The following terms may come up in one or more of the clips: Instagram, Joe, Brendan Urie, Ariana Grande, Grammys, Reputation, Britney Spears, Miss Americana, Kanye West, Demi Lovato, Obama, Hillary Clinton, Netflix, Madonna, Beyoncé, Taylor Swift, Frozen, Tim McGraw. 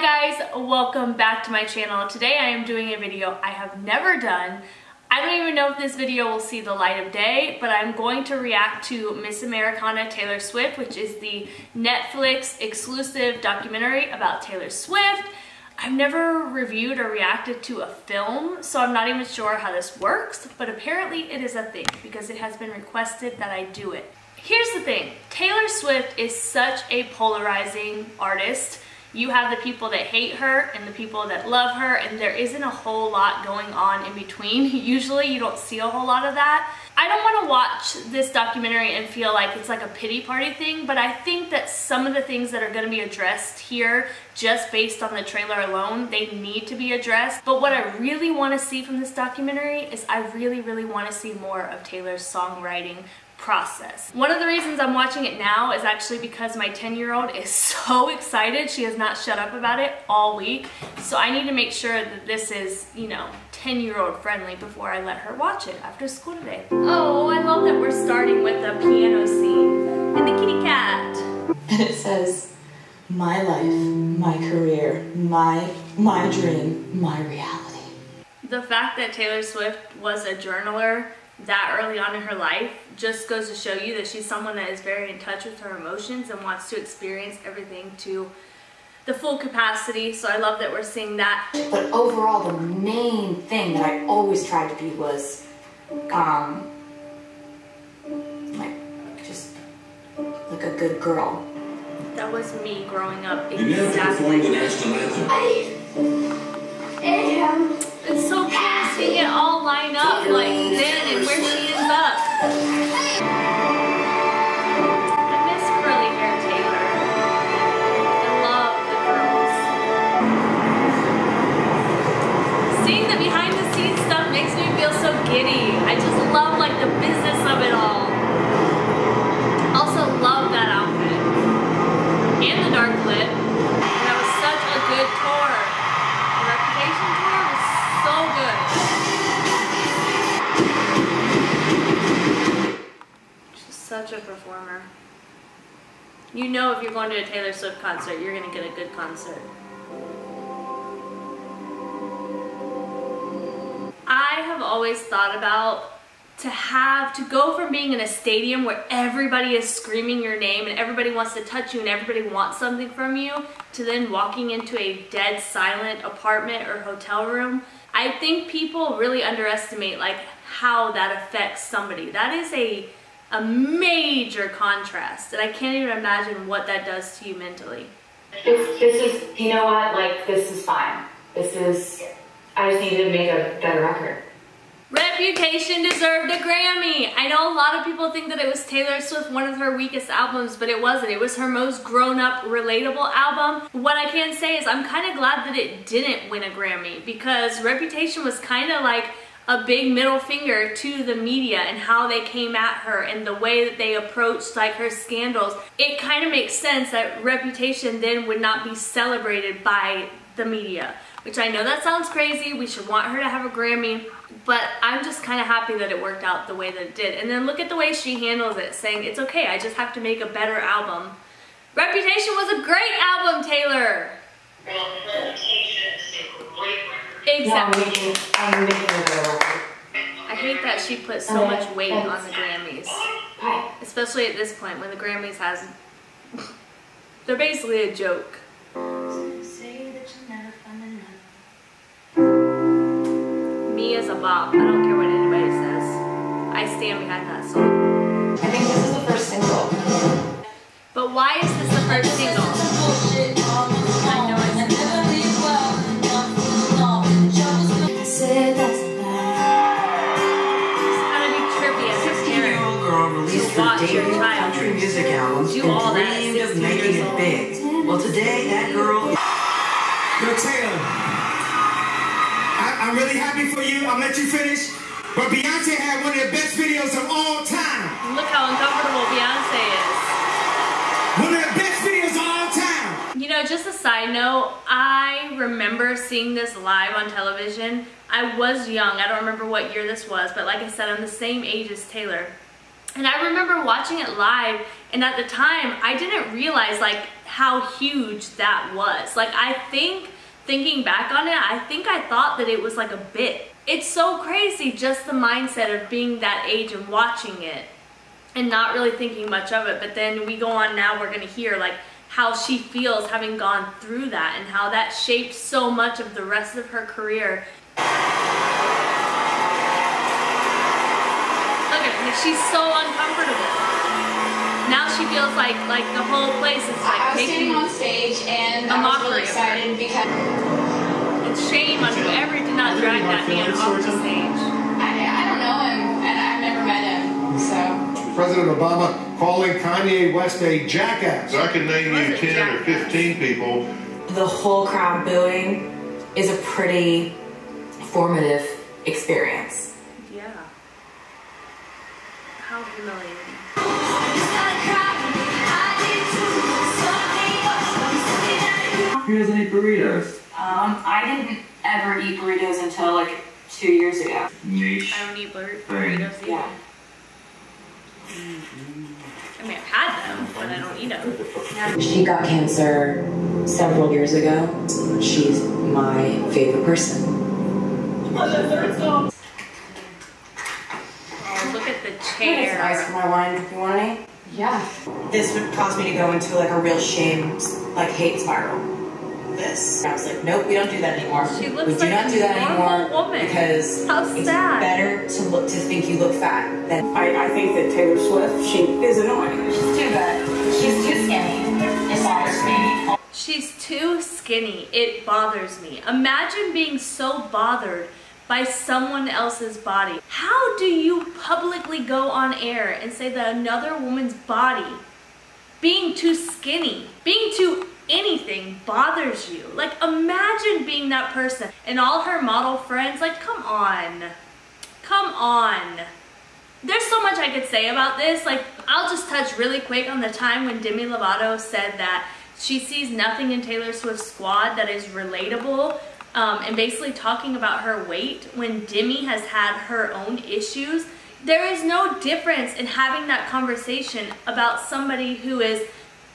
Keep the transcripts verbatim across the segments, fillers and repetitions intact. Hi guys, welcome back to my channel. Today I am doing a video I have never done. I don't even know if this video will see the light of day, but I'm going to react to Miss Americana Taylor Swift, which is the Netflix exclusive documentary about Taylor Swift. I've never reviewed or reacted to a film, so I'm not even sure how this works, but apparently it is a thing because it has been requested that I do it. Here's the thing, Taylor Swift is such a polarizing artist. You have the people that hate her and the people that love her, and there isn't a whole lot going on in between. Usually you don't see a whole lot of that. I don't want to watch this documentary and feel like it's like a pity party thing, but I think that some of the things that are going to be addressed here, just based on the trailer alone, they need to be addressed. But what I really want to see from this documentary is I really, really want to see more of Taylor's songwriting process. One of the reasons I'm watching it now is actually because my ten year old is so excited. She has not shut up about it all week. So I need to make sure that this is, you know, ten year old friendly before I let her watch it after school today. Oh, I love that we're starting with the piano scene and the kitty cat. And it says, my life, my career, my, my dream, my reality. The fact that Taylor Swift was a journaler that early on in her life just goes to show you that she's someone that is very in touch with her emotions and wants to experience everything to the full capacity. So I love that we're seeing that. But overall, the main thing that I always tried to be was um like just like a good girl. That was me growing up exactly. I am. It's so cool to see it all line up like then and where she ends up. I miss curly hair Taylor. I love the curls. Seeing the behind the scenes stuff makes me feel so giddy. I just love like the business of it all. Also love that outfit and the dark lip. And that was such a good tour. The Reputation tour. So good. She's such a performer. You know if you're going to a Taylor Swift concert, you're going to get a good concert. I have always thought about to have, to go from being in a stadium where everybody is screaming your name and everybody wants to touch you and everybody wants something from you, to then walking into a dead silent apartment or hotel room. I think people really underestimate like how that affects somebody. That is a, a major contrast, and I can't even imagine what that does to you mentally. This, this is, you know what, like this is fine. This is, I just need to make a better record. Reputation deserved a Grammy. I know a lot of people think that it was Taylor Swift, one of her weakest albums, but it wasn't. It was her most grown-up, relatable album. What I can say is I'm kind of glad that it didn't win a Grammy, because Reputation was kind of like a big middle finger to the media and how they came at her and the way that they approached like her scandals. It kind of makes sense that Reputation then would not be celebrated by the media, which I know that sounds crazy. We should want her to have a Grammy, but I'm just kind of happy that it worked out the way that it did. And then look at the way she handles it, saying, it's okay, I just have to make a better album. Reputation was a great album, Taylor! Well, Reputation is a great record. Exactly. I hate that she put so much weight on the Grammys. Especially at this point, when the Grammys has... They're basically a joke. Me is a bop. I don't care what anybody says. I stand behind that song. I think this is the first single. But why is this the first single? I know it's gotta be trippy as a parent. You watch your child do all that at sixteen years old. Well, today that girl. Yo, Taylor. I'm really happy for you. I'll let you finish. But Beyonce had one of the best videos of all time. Look how uncomfortable Beyonce is. One of the best videos of all time. You know, just a side note, I remember seeing this live on television. I was young. I don't remember what year this was, but like I said, I'm the same age as Taylor. And I remember watching it live, and at the time, I didn't realize like how huge that was. Like, I think, thinking back on it, I think I thought that it was like a bit. It's so crazy, just the mindset of being that age and watching it and not really thinking much of it. But then we go on now, we're gonna hear like how she feels having gone through that and how that shaped so much of the rest of her career. Look at her, she's so uncomfortable. Now she feels like like the whole place is like I was taking on stage and a mockery of her. It's shame on whoever did not drag that man off the stage. I, I don't know him, and I've never met him, so. President Obama calling Kanye West a jackass. I can name you ten or fifteen people. The whole crowd booing is a pretty formative experience. Yeah. How humiliating. Who doesn't eat burritos? Um, I didn't ever eat burritos until like two years ago. Niche. I don't eat bur burritos either. Yeah. I mean, I've had them, but I don't eat them. She got cancer several years ago. She's my favorite person. Oh, look at the chair. Ice for my wine. You want any? Yeah. This would cause me to go into like a real shame, like hate spiral. This. I was like, nope, we don't do that anymore. She looks we do like not a do that anymore woman. Because How it's sad. better to look to think you look fat than I, I think that Taylor Swift, she is annoying. She's too bad. She's too skinny. It bothers me. She's too skinny. It bothers me. Imagine being so bothered by someone else's body. How do you publicly go on air and say that another woman's body being too skinny, being too anything bothers you? Like, imagine being that person. And all her model friends, like, come on. Come on. There's so much I could say about this. Like, I'll just touch really quick on the time when Demi Lovato said that she sees nothing in Taylor Swift's squad that is relatable, um, and basically talking about her weight when Demi has had her own issues. There is no difference in having that conversation about somebody who is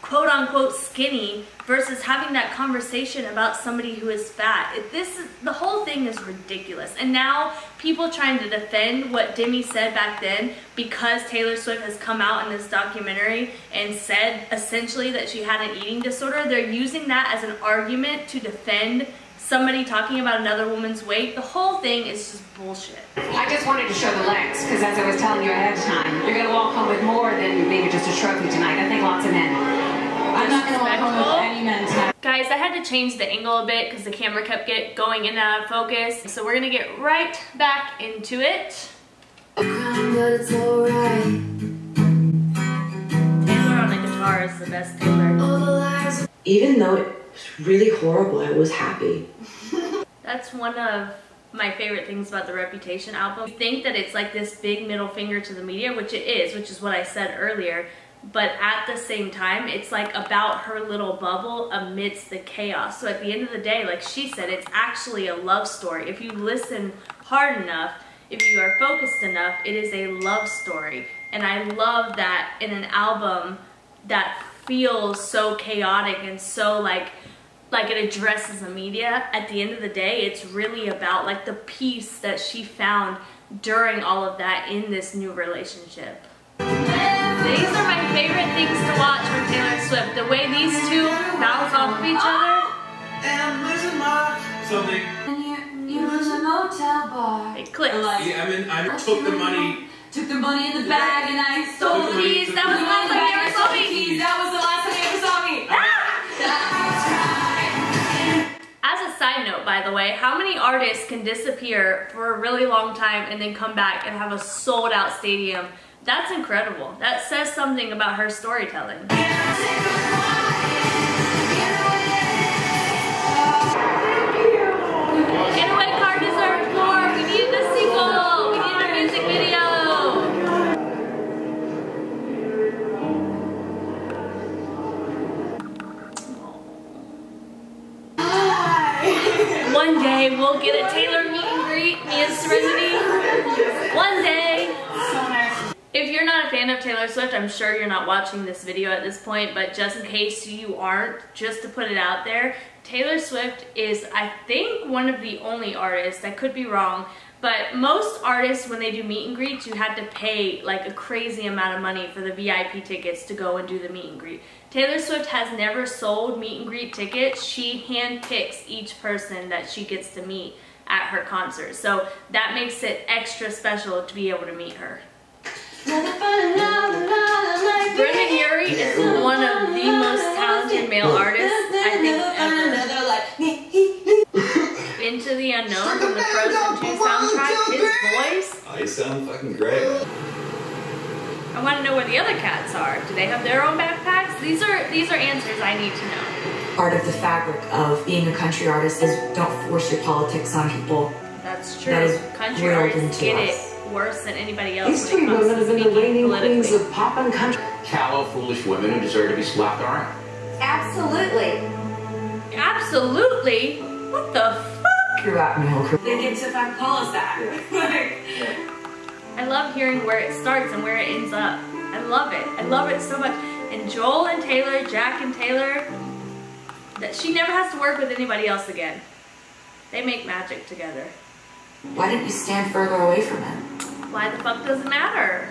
quote unquote skinny versus having that conversation about somebody who is fat. It, this is, the whole thing is ridiculous. And now people trying to defend what Demi said back then because Taylor Swift has come out in this documentary and said essentially that she had an eating disorder. They're using that as an argument to defend somebody talking about another woman's weight. The whole thing is just bullshit. I just wanted to show the legs, because as I was telling you ahead of time, you're gonna walk home with more than maybe just a trophy tonight. I think lots of men. I'm not gonna walk home with any men tonight. Guys, I had to change the angle a bit because the camera kept get going in and out of focus. So we're gonna get right back into it. I'm good, it's all right. Taylor on the guitar is the best Taylor. All the lies. Even though it was really horrible, I was happy. That's one of my favorite things about the Reputation album. You think that it's like this big middle finger to the media, which it is, which is what I said earlier, but at the same time, it's like about her little bubble amidst the chaos. So at the end of the day, like she said, it's actually a love story. If you listen hard enough, if you are focused enough, it is a love story. And I love that in an album that feels so chaotic and so like like it addresses the media. At the end of the day, it's really about like the peace that she found during all of that in this new relationship. These are my favorite things to watch from Taylor Swift. The way these two bounce off of each other. And you lose a motel bar. It clicks. Yeah, I mean, I took the money. Took the money in the bag and I stole the keys. That was the last time you ever saw me. That was the last time you ever saw me. As a side note, by the way, how many artists can disappear for a really long time and then come back and have a sold out stadium? That's incredible. That says something about her storytelling. Getaway car deserves more. We need the sequel. We need a music video. One day we'll get a Taylor meet and greet, me and Serenity. One day. If you're not a fan of Taylor Swift, I'm sure you're not watching this video at this point, but just in case you aren't, just to put it out there, Taylor Swift is, I think, one of the only artists, I could be wrong, but most artists, when they do meet and greets, you had to pay like a crazy amount of money for the V I P tickets to go and do the meet and greet. Taylor Swift has never sold meet and greet tickets. She handpicks each person that she gets to meet at her concert. So that makes it extra special to be able to meet her. Brendan Urie is one of the most talented male artists I think ever. Into the Unknown from the Frozen two soundtrack, his voice. Oh, you sound fucking great. I want to know where the other cats are. Do they have their own backpacks? These are these are answers I need to know. Part of the fabric of being a country artist is don't force your politics on people. That's true. That is country artists get it worse than anybody else. These three women have been the reigning queens of pop and country. Callow, foolish women who deserve to be slapped around. Absolutely. Absolutely? What the fuck? You're out in your career. They get to fuck call us that. I love hearing where it starts and where it ends up. I love it. I love it so much. And Joel and Taylor, Jack and Taylor, that she never has to work with anybody else again. They make magic together. Why didn't you stand further away from him? Why the fuck does it matter?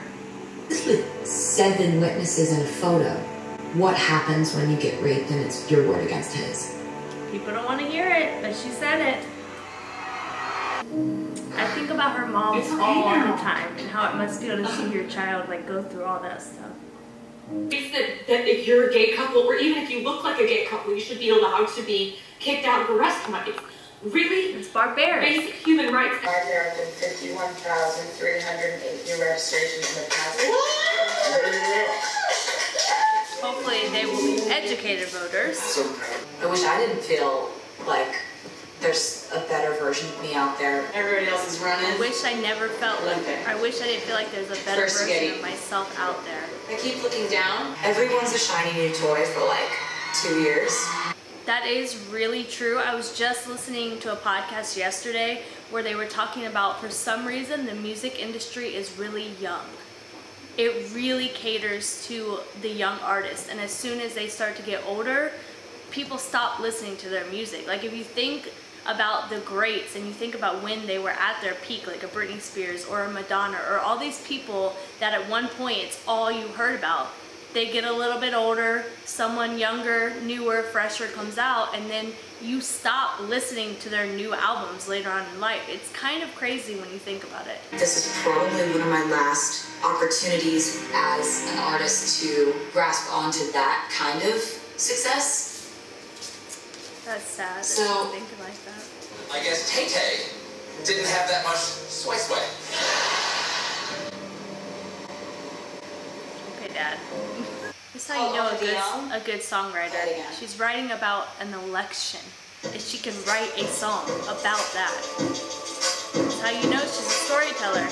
This was seven witnesses and a photo. What happens when you get raped and it's your word against his? People don't want to hear it, but she said it. I think about her mom it's all the time and how it must feel to see your child like go through all that stuff. It's that, that if you're a gay couple, or even if you look like a gay couple, you should be allowed to be kicked out of a restaurant. Really? It's barbaric. Basic human rights. There have been fifty-one thousand three hundred eight new registrations in the past. Hopefully they will be educated voters. I wish I didn't feel like there's a better version of me out there. Everybody else is running. I wish I never felt like it. I wish I didn't feel like there's a better First version spaghetti. of myself out there. I keep looking down. Everyone's a shiny new toy for like two years. That is really true. I was just listening to a podcast yesterday where they were talking about, for some reason, the music industry is really young. It really caters to the young artists. And as soon as they start to get older, people stop listening to their music. Like if you think about the greats and you think about when they were at their peak, like a Britney Spears or a Madonna or all these people that at one point it's all you heard about. They get a little bit older, someone younger, newer, fresher comes out, and then you stop listening to their new albums later on in life. It's kind of crazy when you think about it. This is probably one of my last opportunities as an artist to grasp onto that kind of success. That's sad. So, I think it like that. I guess Tay-Tay didn't have that much sway-sway. Dad. That's how you know a good, a good songwriter. She's writing about an election. And she can write a song about that. That's how you know she's a storyteller.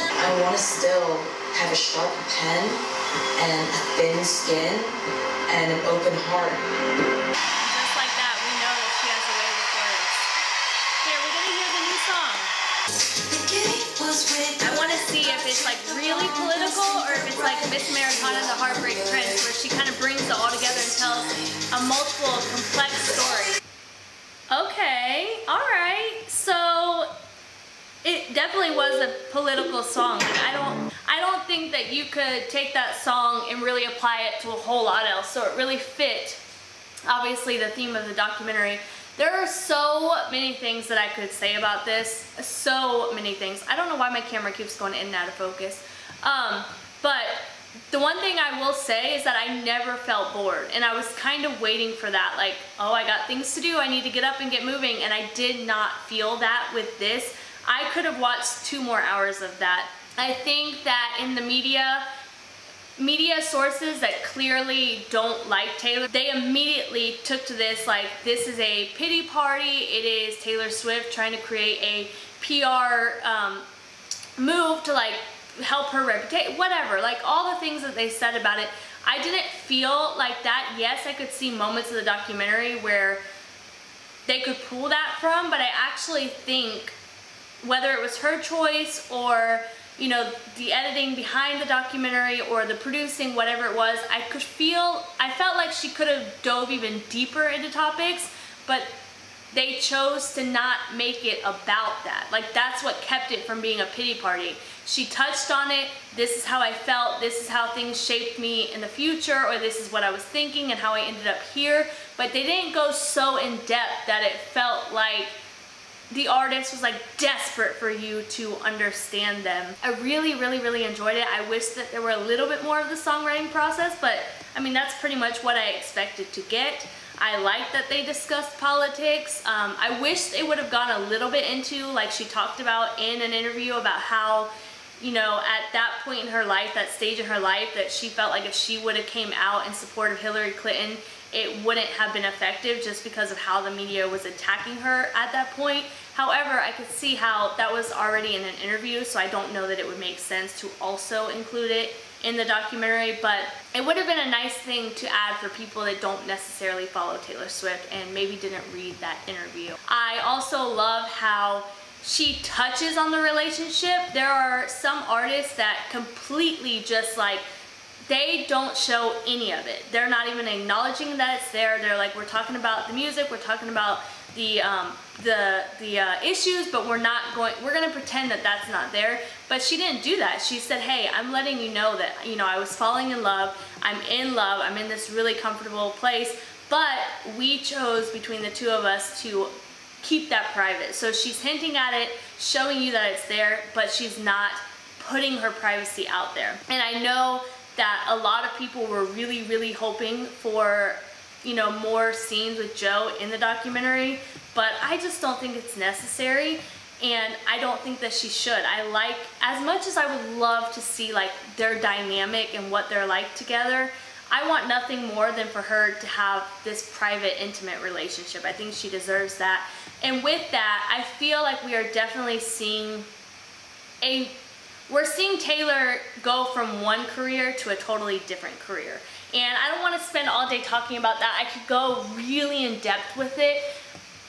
I want to still have a sharp pen and a thin skin and an open heart. Just like that, we know that she has a way with words. Here, we're going to hear the new song. I want to see if it's like really political or if it's like Miss Americana, the Heartbreak Prince, where she kind of brings it all together and tells a multiple, complex story. Okay, alright, so it definitely was a political song. Like I don't, I don't think that you could take that song and really apply it to a whole lot else, so it really fit, obviously, the theme of the documentary. There are so many things that I could say about this, so many things. I don't know why my camera keeps going in and out of focus, um, but the one thing I will say is that I never felt bored, and I was kind of waiting for that, like, oh, I got things to do, I need to get up and get moving, and I did not feel that with this. I could have watched two more hours of that. I think that in the media, Media sources that clearly don't like Taylor, they immediately took to this like this is a pity party, it is Taylor Swift trying to create a P R um, move to like help her reputation, whatever, like all the things that they said about it. I didn't feel like that. Yes, I could see moments of the documentary where they could pull that from, but I actually think whether it was her choice or you know, the editing behind the documentary or the producing, whatever it was, I could feel, I felt like she could have dove even deeper into topics, but they chose to not make it about that. Like, that's what kept it from being a pity party. She touched on it, this is how I felt, this is how things shaped me in the future, or this is what I was thinking and how I ended up here, but they didn't go so in depth that it felt like the artist was like desperate for you to understand them. I really, really, really enjoyed it. I wish that there were a little bit more of the songwriting process, but I mean, that's pretty much what I expected to get. I like that they discussed politics. Um, I wish they would have gone a little bit into, like she talked about in an interview about how, you know, at that point in her life, that stage in her life, that she felt like if she would have came out in support of Hillary Clinton, it wouldn't have been effective just because of how the media was attacking her at that point. However, I could see how that was already in an interview, so I don't know that it would make sense to also include it in the documentary, but it would have been a nice thing to add for people that don't necessarily follow Taylor Swift and maybe didn't read that interview. I also love how she touches on the relationship. There are some artists that completely just like, they don't show any of it. They're not even acknowledging that it's there. They're like, we're talking about the music, we're talking about the um, the the uh, issues, but we're not going, we're gonna pretend that that's not there. But she didn't do that. She said, hey, I'm letting you know that, you know, I was falling in love, I'm in love, I'm in this really comfortable place, but we chose between the two of us to keep that private. So she's hinting at it, showing you that it's there, but she's not putting her privacy out there. And I know that a lot of people were really, really hoping for, you know, more scenes with Joe in the documentary, but I just don't think it's necessary, and I don't think that she should. I like, as much as I would love to see like their dynamic and what they're like together, I want nothing more than for her to have this private, intimate relationship. I think she deserves that. And with that, I feel like we are definitely seeing a We're seeing Taylor go from one career to a totally different career. And I don't want to spend all day talking about that. I could go really in depth with it.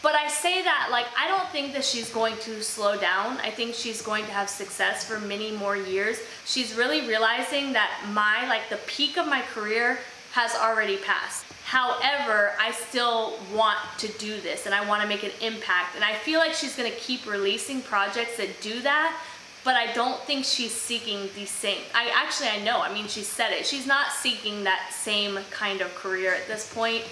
But I say that, like, I don't think that she's going to slow down. I think she's going to have success for many more years. She's really realizing that my, like, the peak of my career has already passed. However, I still want to do this and I want to make an impact. And I feel like she's going to keep releasing projects that do that. But I don't think she's seeking the same. I actually, I know, I mean, she said it. She's not seeking that same kind of career at this point.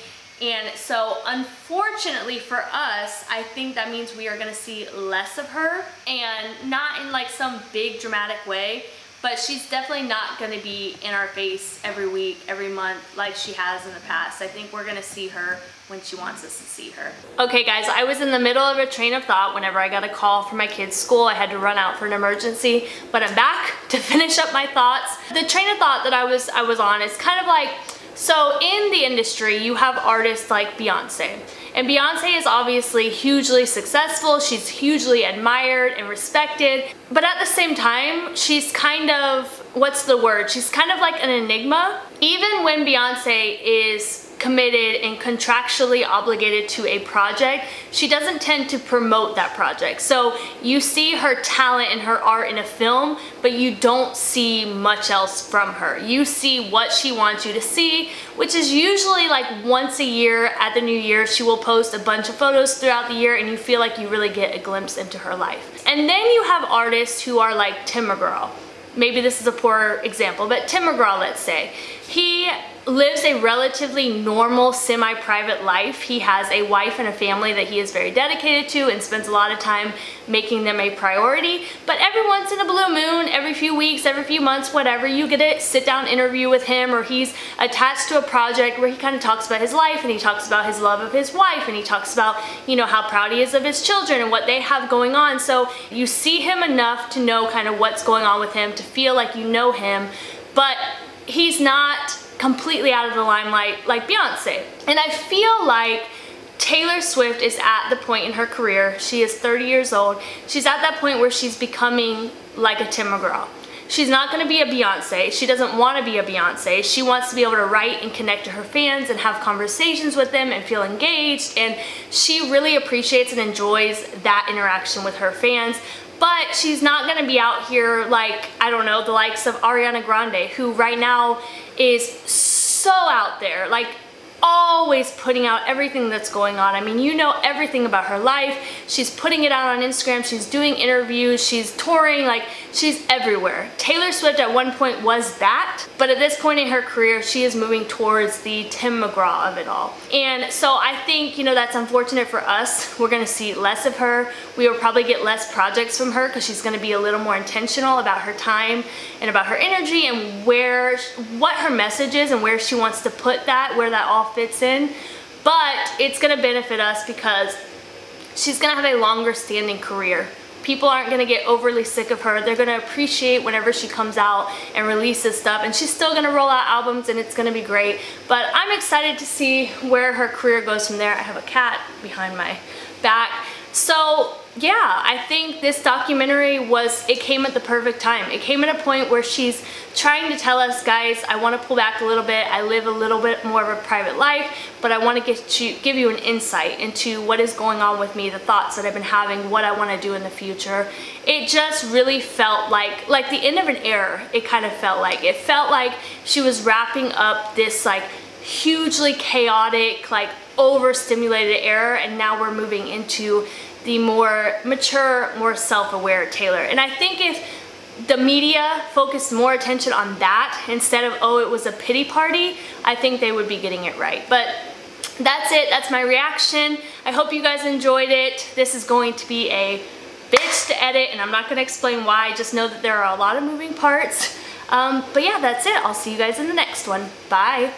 And so unfortunately for us, I think that means we are gonna see less of her, and not in like some big dramatic way, but she's definitely not gonna be in our face every week, every month, like she has in the past. I think we're gonna see her when she wants us to see her. Okay guys, I was in the middle of a train of thought whenever I got a call from my kids' school. I had to run out for an emergency, but I'm back to finish up my thoughts. The train of thought that I was I was on is kind of like, so in the industry, you have artists like Beyoncé. And Beyoncé is obviously hugely successful. She's hugely admired and respected. But at the same time, she's kind of, what's the word? She's kind of like an enigma. Even when Beyoncé is committed and contractually obligated to a project, she doesn't tend to promote that project. So you see her talent and her art in a film, but you don't see much else from her. You see what she wants you to see, which is usually like once a year at the new year. She will post a bunch of photos throughout the year and you feel like you really get a glimpse into her life. And then you have artists who are like Tim McGraw. Maybe this is a poor example, but Tim McGraw, let's say. He lives a relatively normal, semi-private life. He has a wife and a family that he is very dedicated to and spends a lot of time making them a priority. But every once in a blue moon, every few weeks, every few months, whatever, you get a sit-down interview with him, or he's attached to a project where he kind of talks about his life, and he talks about his love of his wife, and he talks about, you know, how proud he is of his children and what they have going on. So you see him enough to know kind of what's going on with him, to feel like you know him, but he's not completely out of the limelight like Beyoncé. And I feel like Taylor Swift is at the point in her career, she is thirty years old, she's at that point where she's becoming like a Tim McGraw. She's not going to be a Beyoncé. She doesn't want to be a Beyoncé. She wants to be able to write and connect to her fans and have conversations with them and feel engaged, and she really appreciates and enjoys that interaction with her fans. But she's not gonna be out here like, I don't know, the likes of Ariana Grande, who right now is so out there, like always putting out everything that's going on. I mean, you know everything about her life. She's putting it out on Instagram, she's doing interviews, she's touring, like she's everywhere. Taylor Swift at one point was that, but at this point in her career, she is moving towards the Tim McGraw of it all. And so I think, you know, that's unfortunate for us. We're gonna see less of her. We will probably get less projects from her because she's gonna be a little more intentional about her time and about her energy and where, what her message is and where she wants to put that, where that all fits in. But it's gonna benefit us because she's gonna have a longer standing career. People aren't gonna get overly sick of her. They're gonna appreciate whenever she comes out and releases stuff, and she's still gonna roll out albums and it's gonna be great. But I'm excited to see where her career goes from there. I have a cat behind my back. So yeah, I think this documentary was, it came at the perfect time. It came at a point where she's trying to tell us, guys, I want to pull back a little bit. I live a little bit more of a private life, but I want to get you, give you an insight into what is going on with me, the thoughts that I've been having, what I want to do in the future. It just really felt like, like the end of an era, it kind of felt like. It felt like she was wrapping up this like hugely chaotic, like overstimulated era, and now we're moving into the more mature, more self-aware Taylor. And I think if the media focused more attention on that instead of, oh, it was a pity party, I think they would be getting it right. But that's it, that's my reaction. I hope you guys enjoyed it. This is going to be a bitch to edit, and I'm not gonna explain why. Just know that there are a lot of moving parts. Um, but yeah, that's it. I'll see you guys in the next one. Bye.